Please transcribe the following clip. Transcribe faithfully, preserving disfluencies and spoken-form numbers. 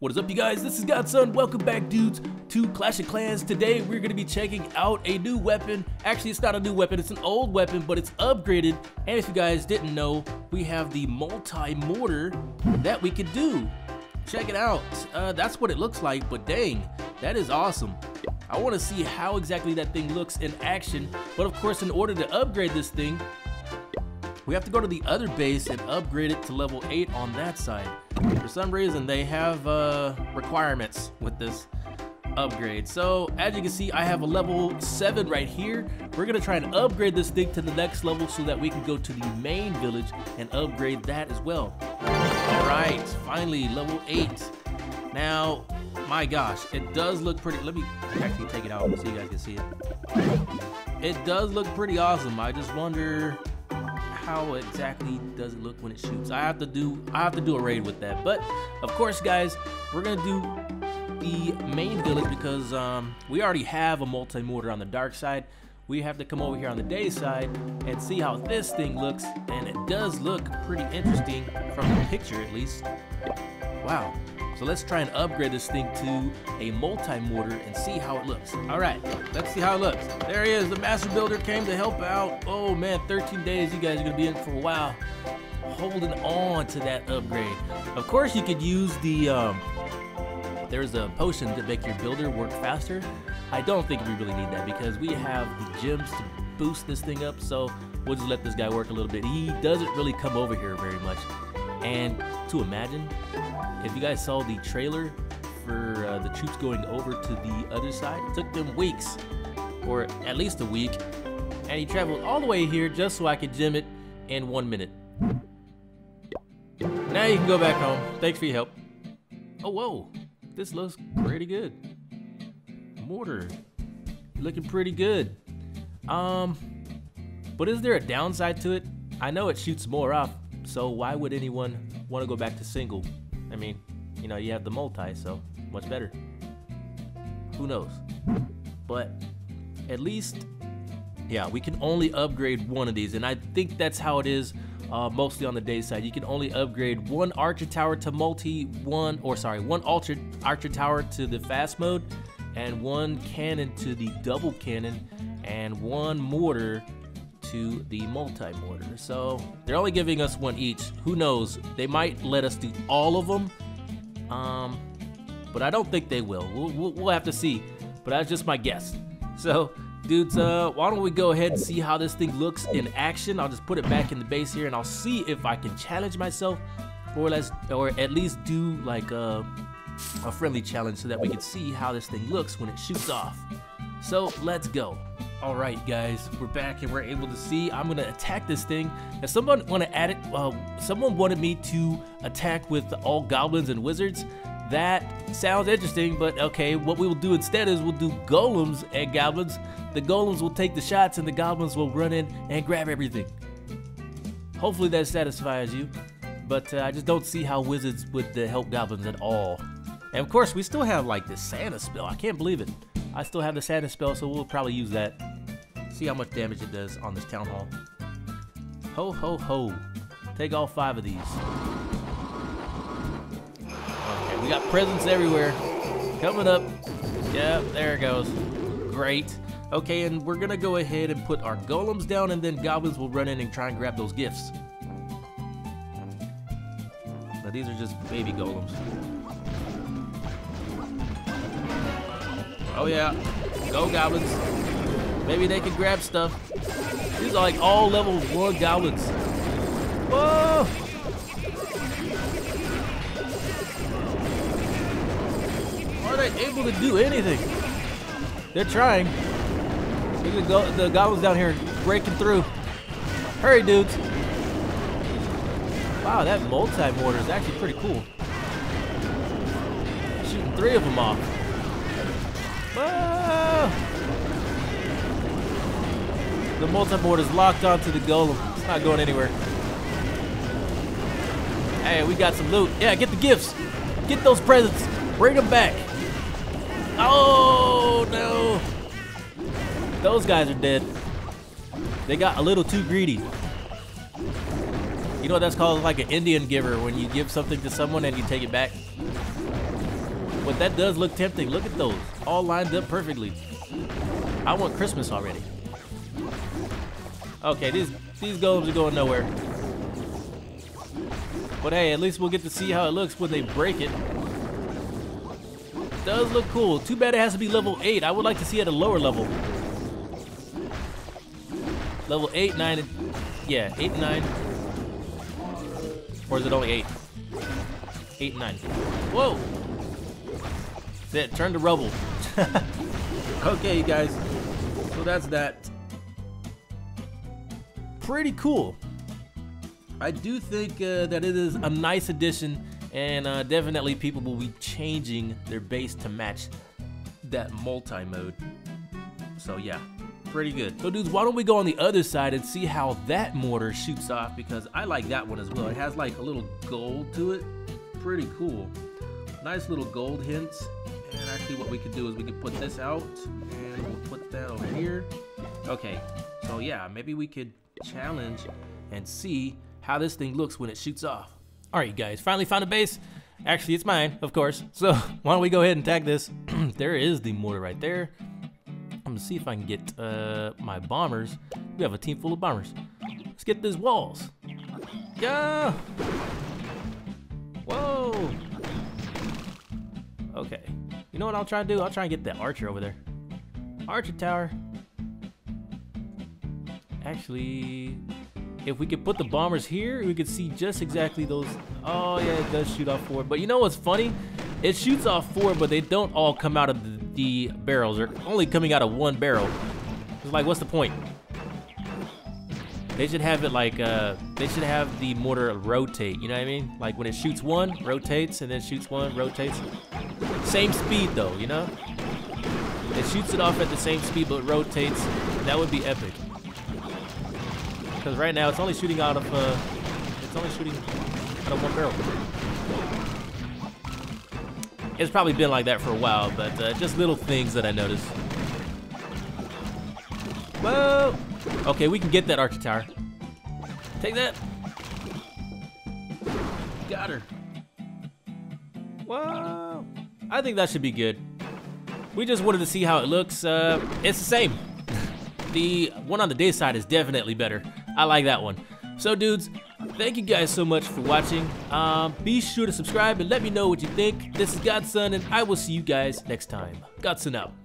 What is up, you guys? This is Godson. Welcome back, dudes, to Clash of Clans. Today we're gonna be checking out a new weapon. Actually, it's not a new weapon, it's an old weapon, but it's upgraded. And if you guys didn't know, we have the multi mortar that we could do. Check it out. Uh, that's what it looks like, but dang, that is awesome. I want to see how exactly that thing looks in action. But of course, in order to upgrade this thing, we have to go to the other base and upgrade it to level eight on that side. For some reason, they have uh, requirements with this upgrade. So as you can see, I have a level seven right here. We're gonna try and upgrade this thing to the next level so that we can go to the main village and upgrade that as well. All right, finally level eight. Now, my gosh, it does look pretty. Let me actually take it out so you guys can see it. It does look pretty awesome. I just wonder how exactly does it look when it shoots. I have to do I have to do a raid with that. But of course, guys, we're gonna do the main village because um, we already have a multi-mortar on the dark side. We have to come over here on the day side and see how this thing looks, and it does look pretty interesting from the picture at least. Wow. So let's try and upgrade this thing to a multi-mortar and see how it looks. All right, let's see how it looks. There he is, the master builder came to help out. Oh man, thirteen days, you guys are gonna be in for a while. Holding on to that upgrade. Of course, you could use the, um, there's a potion to make your builder work faster. I don't think we really need that because we have the gems to boost this thing up, so we'll just let this guy work a little bit. He doesn't really come over here very much. And to imagine, if you guys saw the trailer for uh, the troops going over to the other side, it took them weeks, or at least a week, and he traveled all the way here just so I could gem it in one minute. Now you can go back home. Thanks for your help. Oh, whoa. This looks pretty good. Mortar. Looking pretty good. Um, but is there a downside to it? I know it shoots more off, so why would anyone want to go back to single? I mean, you know, you have the multi, so much better. Who knows? But at least, yeah, we can only upgrade one of these, and I think that's how it is uh, mostly on the day side. You can only upgrade one archer tower to multi, one, or sorry, one archer, archer tower to the fast mode, and one cannon to the double cannon, and one mortar to the multi-mortar. So they're only giving us one each. Who knows? They might let us do all of them, um, but I don't think they will. We'll, we'll, we'll have to see, but that's just my guess. So dudes, uh, why don't we go ahead and see how this thing looks in action. I'll just put it back in the base here and I'll see if I can challenge myself, or, let's, or at least do like a, a friendly challenge so that we can see how this thing looks when it shoots off. So let's go. All right, guys, we're back and we're able to see. I'm gonna attack this thing. Now, someone wanna add it. Uh, someone wanted me to attack with all goblins and wizards. That sounds interesting, but okay. What we will do instead is we'll do golems and goblins. The golems will take the shots, and the goblins will run in and grab everything. Hopefully, that satisfies you. But uh, I just don't see how wizards would uh, help goblins at all. And of course, we still have like this Santa spell. I can't believe it. I still have the Santa spell, so we'll probably use that. See how much damage it does on this town hall. Ho, ho, ho. Take all five of these. Okay, we got presents everywhere. Coming up. Yep, there it goes. Great. Okay, and we're gonna go ahead and put our golems down, and then goblins will run in and try and grab those gifts. Now, these are just baby golems. Oh yeah, go goblins. Maybe they can grab stuff. These are like all level one goblins. Whoa! Are they able to do anything? They're trying. Look at the, go the goblins down here breaking through. Hurry, dudes. Wow, that multi-mortar is actually pretty cool. Shooting three of them off. Oh. The multi-mortar is locked onto the golem. It's not going anywhere. Hey, we got some loot. Yeah, get the gifts. Get those presents. Bring them back. Oh, no. Those guys are dead. They got a little too greedy. You know what that's called? Like an Indian giver, when you give something to someone and you take it back. But that does look tempting. Look at those, all lined up perfectly. I want Christmas already. Okay, these these golems are going nowhere. But hey, at least we'll get to see how it looks when they break it. Does look cool. Too bad it has to be level eight. I would like to see it at a lower level. Level eight, nine, yeah, eight and nine. Or is it only eight? Eight and nine. Whoa! That turned to rubble. Okay, you guys. So that's that. Pretty cool. I do think uh, that it is a nice addition, and uh, definitely people will be changing their base to match that multi-mode. So yeah, pretty good. So dudes, why don't we go on the other side and see how that mortar shoots off, because I like that one as well. It has like a little gold to it. Pretty cool. Nice little gold hints. And actually what we could do is we could put this out, and we'll put that over here. Okay, so yeah, maybe we could challenge and see how this thing looks when it shoots off. All right, guys, finally found a base. Actually, it's mine, of course. So why don't we go ahead and tag this? There is the mortar right there. I'm gonna see if I can get uh, my bombers. We have a team full of bombers. Let's get these walls. Yeah. Whoa. Okay. You know what I'll try to do? I'll try and get that archer over there. Archer tower. Actually, if we could put the bombers here, we could see just exactly those. Oh yeah, it does shoot off forward. But you know what's funny? It shoots off forward, but they don't all come out of the, the barrels. They're only coming out of one barrel. It's like, what's the point? They should have it like, uh, they should have the mortar rotate, you know what I mean? Like when it shoots one, rotates, and then shoots one, rotates. Same speed though, you know? It shoots it off at the same speed, but rotates. That would be epic. Because right now it's only shooting out of uh, it's only shooting out of one barrel. It's probably been like that for a while, but uh, just little things that I noticed. Whoa! Okay, we can get that archer tower. Take that. Got her. Whoa! I think that should be good. We just wanted to see how it looks. Uh, it's the same. The one on the day side is definitely better. I like that one. So dudes, thank you guys so much for watching. Um, be sure to subscribe and let me know what you think. This is Godson, and I will see you guys next time. Godson out.